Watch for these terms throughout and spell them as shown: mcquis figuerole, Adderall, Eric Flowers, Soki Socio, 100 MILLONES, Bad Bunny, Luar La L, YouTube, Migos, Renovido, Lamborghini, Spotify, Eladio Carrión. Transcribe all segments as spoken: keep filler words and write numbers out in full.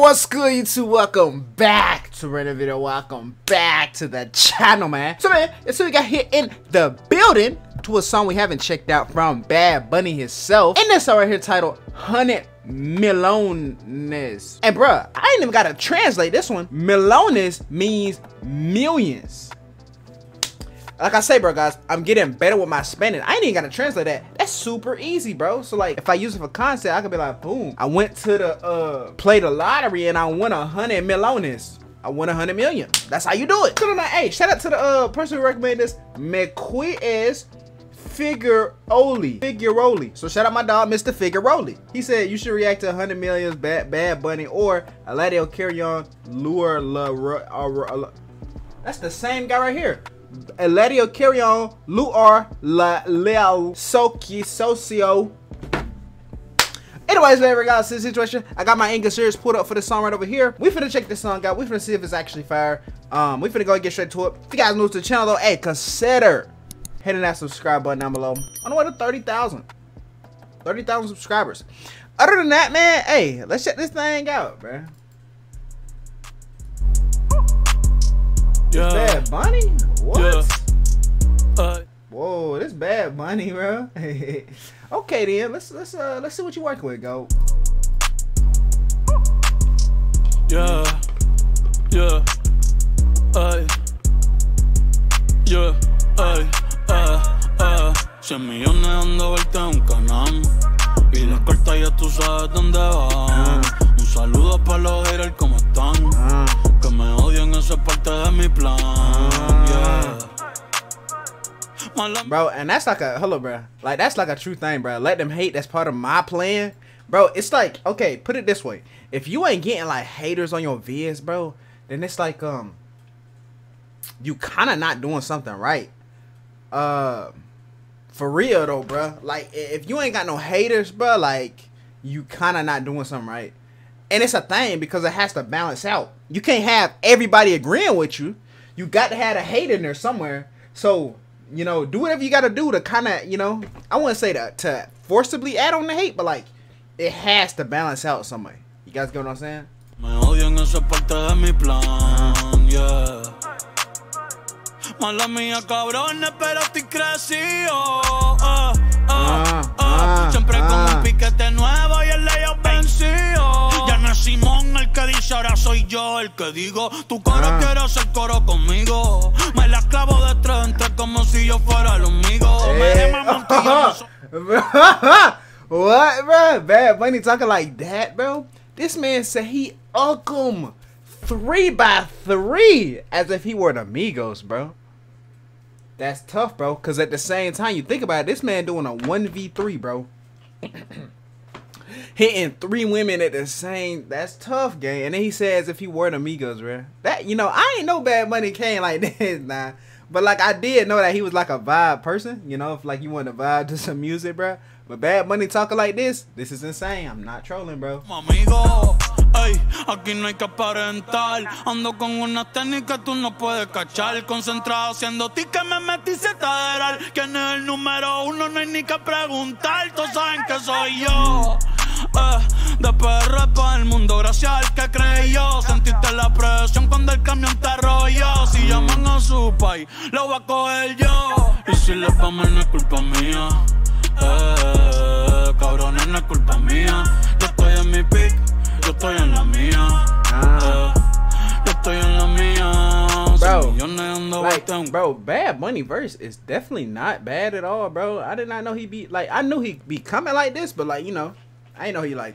what's good YouTube? Welcome back to Renovido. Welcome back to the channel, man. So man, so we got here in the building to a song we haven't checked out from Bad Bunny himself. And this song right here titled one hundred millones. And bruh, I ain't even gotta translate this one. Millones means millions. Like I say, bro, guys, I'm getting better with my spending. I ain't even gotta translate that. That's super easy, bro. So like, if I use it for content, I could be like, boom. I went to the, uh, play the lottery and I won a hundred millones. I won a hundred million. That's how you do it. So like, hey, shout out to the uh, person who recommended this, mcquis figuerole. Figuerole. So shout out my dog, Mister Figuerole. He said you should react to one hundred millions, Bad, Bad Bunny, or Eladio Carrión, Luar La L. That's the same guy right here. Eladio Carrión, Luar La L, Soki Socio. Anyways, man, regardless of the situation, I got my English series pulled up for this song right over here. We finna check this song out. We finna see if it's actually fire. Um, we finna go and get straight to it. If you guys new to the channel though, hey, consider hitting that subscribe button down below. On the way to thirty thousand. thirty thousand subscribers. Other than that, man, hey, let's check this thing out, man. Yeah. Bad Bunny? What? Yeah. Uh, Whoa, this Bad Bunny, bro. Okay then, let's let's uh let's see what you working with, go. Yeah, yeah, uh, yeah, uh, uh, uh. cien millones dando vuelta a un canal y las cartas ya tú sabes dónde van. Un saludo para los haters, ¿cómo están? Que me odian, eso es parte de mi plan. Yeah. Bro, and that's like a, hello, bro. Like, that's like a true thing, bro. Let them hate, that's part of my plan. Bro, it's like, okay, put it this way. If you ain't getting, like, haters on your vids, bro, then it's like, um, you kind of not doing something right. Uh, for real, though, bro. Like, if you ain't got no haters, bro, like, you kind of not doing something right. And it's a thing because it has to balance out. You can't have everybody agreeing with you. You got to have a hater in there somewhere. So, you know, do whatever you gotta do to kind of, you know, I wouldn't say to, to forcibly add on the hate, but like, it has to balance out some way. You guys get what I'm saying? Ahora soy yo el que digo, tu coro ah. quiere hacer coro conmigo. Me la clavo de tres en tres como si yo fuera el amigo. Hey. What, bro? Bad Bunny talking like that, bro? This man said he uncum three by three as if he were the Migos, bro. That's tough, bro. Cause at the same time, you think about it, this man doing a one v three, bro. Hitting three women at the same, that's tough, gang. And then he says if he were the Migos, bro. That, you know, I ain't know Bad Bunny came like this, nah. But, like, I did know that he was, like, a vibe person. You know, if, like, you want to vibe to some music, bro. But Bad Bunny talking like this, this is insane. I'm not trolling, bro. Ay, aquí no hay que aparentar. Ando con unas técnicas tú no puedes cachar. Concentrado siendo ti que me metí cetaderal. ¿Quién es el número uno? No hay ni que preguntar. Todos saben que soy yo. Eh, de P R para el mundo, gracias al que creyó. Sentiste la presión cuando el camión te arrolló. Si llaman a su país, lo voy a coger yo. Y si le paman no es culpa mía. Eh, cabrones no es culpa mía. Yo estoy en mi pick. Yo estoy en la mía. Uh, Yo estoy en la mía. Bro, like, bro, Bad Bunny verse is definitely not bad at all, bro. I did not know he be like, I knew he be coming like this, but like, you know, I didn't know he like,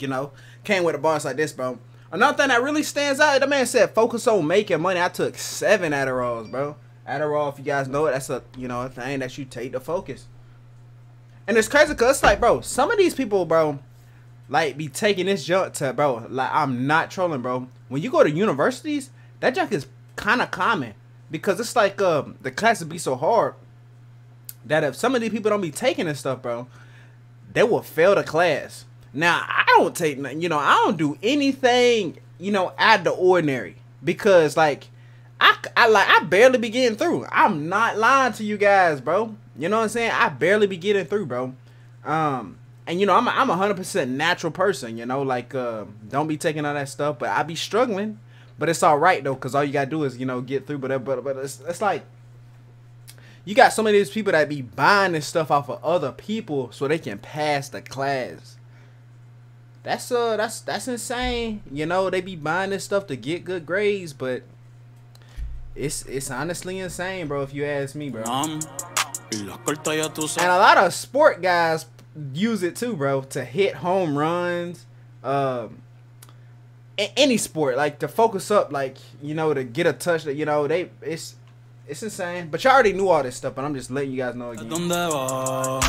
you know, came with a bars like this, bro. Another thing that really stands out, the man said, focus on making money. I took seven Adderalls, bro. Adderall, if you guys know it, that's a, you know, a thing that you take to focus. And it's crazy because it's like, bro, some of these people, bro, like, be taking this junk to, bro, like, I'm not trolling, bro. When you go to universities, that junk is kind of common. Because it's like, um, the classes be so hard that if some of these people don't be taking this stuff, bro, they will fail the class. Now, I don't take, you know, I don't do anything, you know, out of the ordinary. Because, like, I, I, like, I barely be getting through. I'm not lying to you guys, bro. You know what I'm saying? I barely be getting through, bro. Um... And, you know, I'm a, I'm a one hundred percent natural person, you know, like, uh, don't be taking all that stuff. But I be struggling. But it's all right, though, because all you got to do is, you know, get through. But, but, but it's, it's like, you got some of these people that be buying this stuff off of other people so they can pass the class. That's, uh, that's, that's insane. You know, they be buying this stuff to get good grades, but it's, it's honestly insane, bro, if you ask me, bro. Um, and a lot of sport guys use it too, bro, to hit home runs, um any sport, like to focus up, like, you know, to get a touch, that, you know, they it's it's insane. But y'all already knew all this stuff, but I'm just letting you guys know again. Oh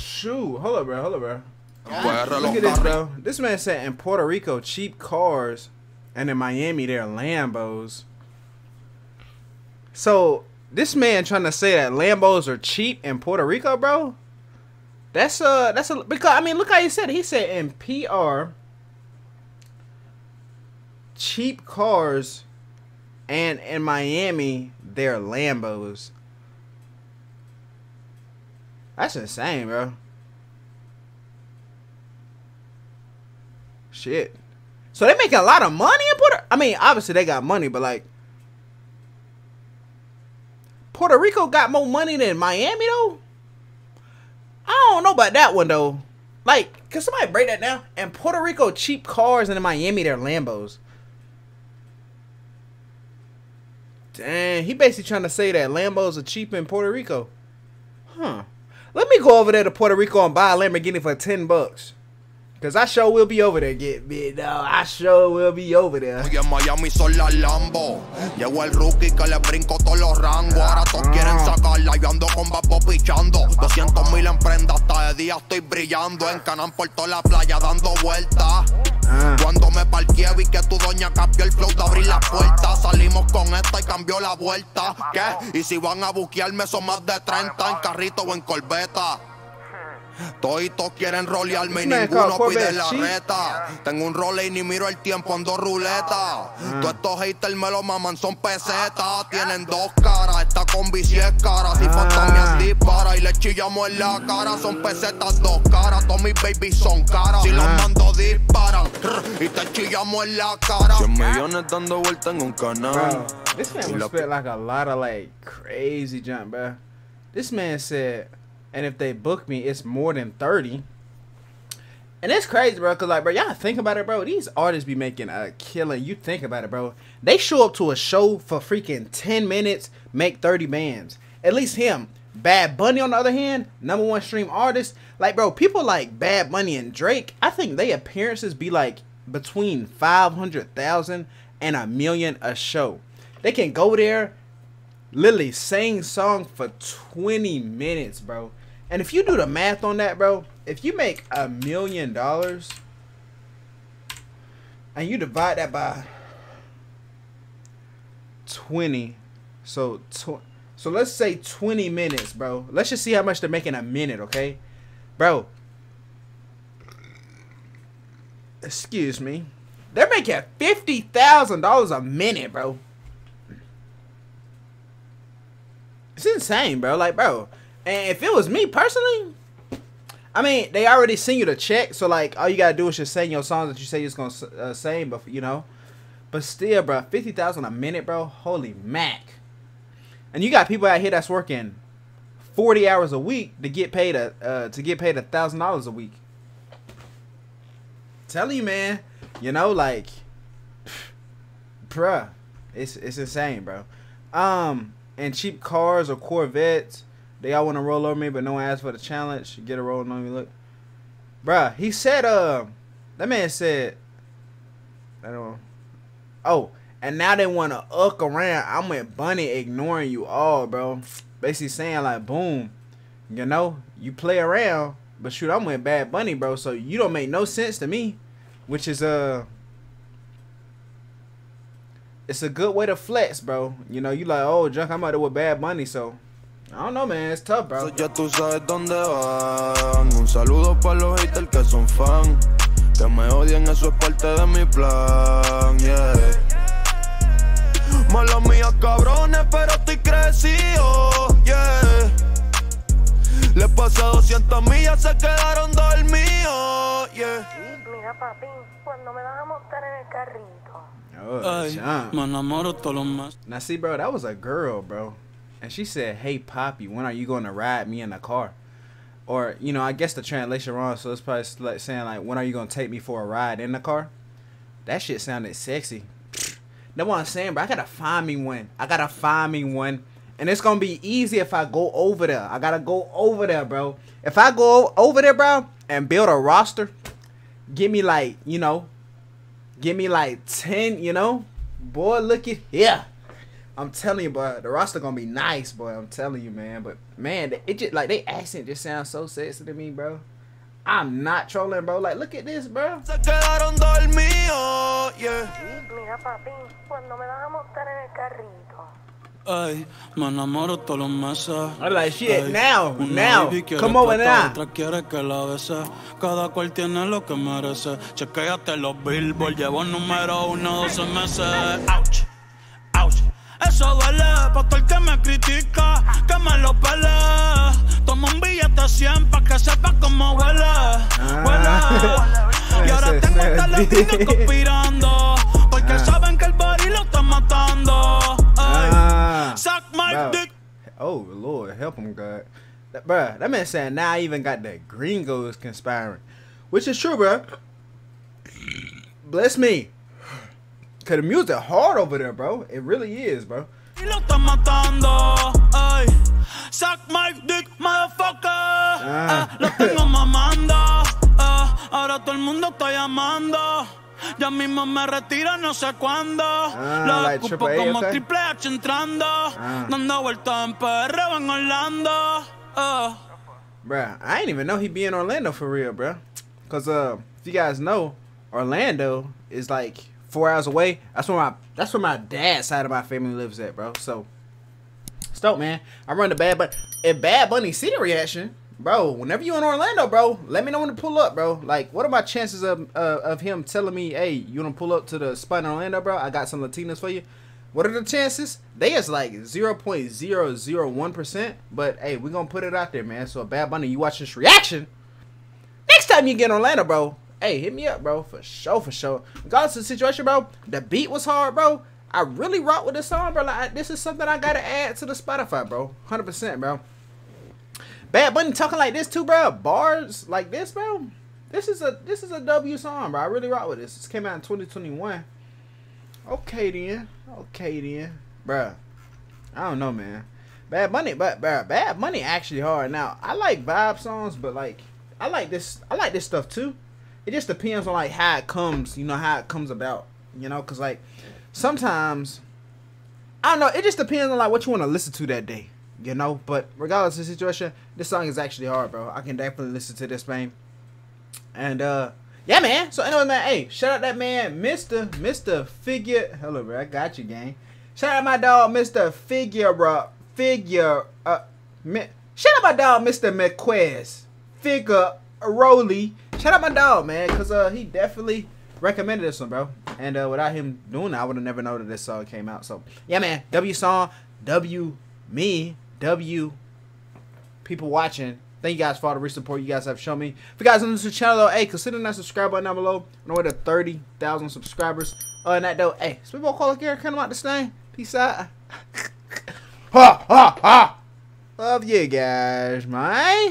shoot, hold up bro, hold up bro. Look at this bro. This man said in Puerto Rico cheap cars, and in Miami they're Lambos. So this man trying to say that Lambos are cheap in Puerto Rico, bro. That's a that's a because I mean look how he said it. He said in P R cheap cars, and in Miami they're Lambos. That's insane, bro. Shit. So they making a lot of money in Puerto. I mean, obviously they got money, but like, Puerto Rico got more money than Miami, though? I don't know about that one, though. Like, can somebody break that down? And Puerto Rico, cheap cars, and in Miami, they're Lambos. Dang, he basically trying to say that Lambos are cheap in Puerto Rico. Huh. Let me go over there to Puerto Rico and buy a Lamborghini for ten bucks. Cause I sure will be over there, get me, dog. I sure will be over there. Oye, Miami son las Lambo. Llegó el rookie que le brinco todos los rangos. Ahora todos quieren sacarla. Yo ando con Vapo pichando. doscientos mil en prenda. Hasta de día estoy brillando. En Canán por toda la playa dando vueltas. Cuando me parqué vi que tu doña cambió el flow de abrir la puerta. Salimos con esta y cambió la vuelta. ¿Qué? Y si van a buquearme son más de treinta en carrito o en corbeta. Toitos quieren rolearme y ninguno pide la reta. Tengo un role y ni miro el tiempo, ando ruleta. Todos estos haters me lo maman, son pesetas. Tienen dos caras, esta combi si es cara. Si fantasmas dispara y le chillamos en la cara. Son pesetas dos caras, todos mis babies son caras. Si los mando disparan y te chillamos en la cara. cien millones dando vuelta en un canal. This man was spit like a lot of like crazy jump, bro. This man said, and if they book me, it's more than thirty. And it's crazy, bro, because, like, bro, y'all think about it, bro. These artists be making a killing. You think about it, bro. They show up to a show for freaking ten minutes, make thirty bands. At least him. Bad Bunny, on the other hand, number one stream artist. Like, bro, people like Bad Bunny and Drake, I think their appearances be, like, between five hundred thousand and a million a show. They can go there, literally sing song for twenty minutes, bro. And if you do the math on that, bro, if you make a million dollars and you divide that by twenty, so tw so let's say twenty minutes, bro. Let's just see how much they're making a minute, okay? Bro, excuse me. They're making fifty thousand dollars a minute, bro. It's insane, bro. Like, bro, and if it was me personally, I mean, they already send you the check, so like, all you gotta do is just sing your songs that you say you're gonna uh, sing, but you know, but still, bro, fifty thousand a minute, bro. Holy mac! And you got people out here that's working forty hours a week to get paid a uh, to get paid a thousand dollars a week. Tell you, man, you know, like, bruh, it's it's insane, bro. Um. And cheap cars or Corvettes, they all want to roll over me, but no one asked for the challenge. Get a roll on me, look, bruh. He said, uh, that man said, I don't know. Oh, And now they want to uck around. I'm with Bunny ignoring you all, bro. Basically saying, like, boom, you know, you play around, but shoot, I'm with Bad Bunny, bro, so you don't make no sense to me, which is, uh, it's a good way to flex, bro. You know, you like, oh, Junk, I'm out there with Bad Bunny, so I don't know, man. It's tough, bro. Ya tú sabes dónde van. Un saludo para los haters que son fan. Que me odian, eso es parte de mi plan. Yeah. Mala mía, cabrones, pero estoy crecido. Yeah. Les pasé doscientas millas, se quedaron dormidos. Yeah. Mira, papi, cuando me vas a montar en el carrito. Oh, now see, bro, that was a girl, bro. And she said, hey, Poppy, when are you going to ride me in the car? Or, you know, I guess the translation wrong, so it's probably like saying, like, when are you going to take me for a ride in the car? That shit sounded sexy. That's what I'm saying, bro. I got to find me one. I got to find me one. And it's going to be easy if I go over there. I got to go over there, bro. If I go over there, bro, and build a roster, give me, like, you know, give me, like, ten, you know? Boy, look at, yeah. I'm telling you, boy, the roster gonna be nice, boy. I'm telling you, man. But man, it just like they accent just sounds so sexy to me, bro. I'm not trolling, bro. Like, look at this, bro. Se quedaron dormidos, yeah. Mira, papi, cuando me vas a montar en el carrito. Ay, me enamoro todos los meses. I'm like, shit, now, now, come over now. Otra quiere que la bese. Cada cual tiene lo que merece. Chequéate los billboards, llevo número uno doce meses. Ouch. Eso duele pa' todo el que me critica, que me lo pele. Toma un billete cien pa' que sepa cómo huele, huele. Y ahora tengo el teletino conspirando, porque saben que el baril lo está matando. Suck my dick. Oh, Lord, help him, God. That, bruh, that man said, now I even got the gringos conspiring. Which is true, bruh. Bless me. Cause the music hard over there, bro. It really is, bro. Suck my dick, motherfucker. Ya mismo me retira no sé cuándo. Lo ocupo como Triple H entrando. Dando vueltas en P R en Orlando. Bruh, I didn't even know he be in Orlando for real, bro. Cause uh, if you guys know, Orlando is like Four hours away. That's where my that's where my dad's side of my family lives at, bro. So, stoked, man. I run the Bad Bunny. If Bad Bunny see the reaction, bro, whenever you in Orlando, bro, let me know when to pull up, bro. Like, what are my chances of uh, of him telling me, hey, you wanna pull up to the spot in Orlando, bro? I got some Latinas for you. What are the chances? They is like zero point zero zero one percent. But hey, we're gonna put it out there, man. So, Bad Bunny, you watch this reaction. Next time you get in Orlando, bro. Hey, hit me up, bro, for sure, for sure. Regardless of the situation, bro, the beat was hard, bro. I really rocked with this song, bro. Like, this is something I gotta add to the Spotify, bro. one hundred percent, bro. Bad Bunny talking like this too, bro. Bars like this, bro. This is a this is a W song, bro. I really rocked with this. This came out in twenty twenty-one. Okay then, okay then, bro. I don't know, man. Bad Bunny, but bro, Bad Bunny actually hard. Now, I like vibe songs, but like, I like this, I like this stuff too. It just depends on, like, how it comes, you know, how it comes about, you know, because, like, sometimes, I don't know, it just depends on, like, what you want to listen to that day, you know, but regardless of the situation, this song is actually hard, bro. I can definitely listen to this, man, and, uh, yeah, man, so, anyway, man, hey, shout out that man, Mister, Mr. Figure, hello, bro, I got you, gang, shout out my dog, Mister Figure, uh, Figure, uh, mi shout out my dog, Mister McQuis Figuerole. Shout out my dog, man, because uh, he definitely recommended this one, bro. And uh, without him doing that, I would have never known that this song came out. So, yeah, man, W song, W me, W people watching. Thank you guys for all the recent support you guys have shown me. If you guys are new to the channel, though, hey, consider that subscribe button down below. On the way to thirty thousand subscribers. Other than that, though, hey, so we're going to call it come out this thing. Peace out. Ha, ha, ha. Love you guys, man.